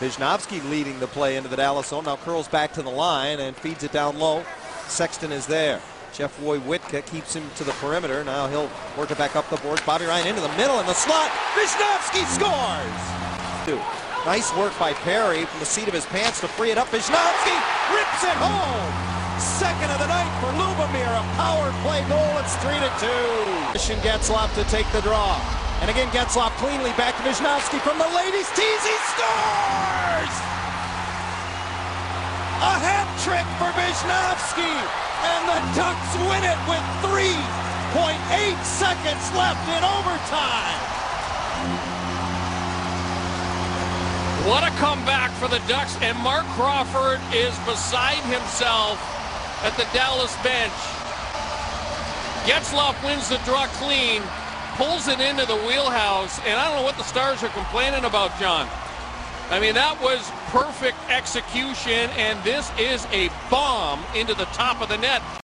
Visnovsky leading the play into the Dallas zone, now curls back to the line and feeds it down low. Sexton is there. Jeff Roy-Witka keeps him to the perimeter. Now he'll work it back up the boards. Bobby Ryan into the middle in the slot. Visnovsky scores! Nice work by Perry from the seat of his pants to free it up. Visnovsky rips it home! Second of the night for Lubomir. A power play goal. It's 3-2. Getzlaf to take the draw. And again, Getzlaf cleanly back to Visnovsky from the ladies' tees. He scores! A hat trick for Visnovsky, and the Ducks win it with 3.8 seconds left in overtime. What a comeback for the Ducks, and Mark Crawford is beside himself at the Dallas bench. Getzlaf wins the draw clean, pulls it into the wheelhouse, and I don't know what the Stars are complaining about, John. I mean, that was perfect execution, and this is a bomb into the top of the net.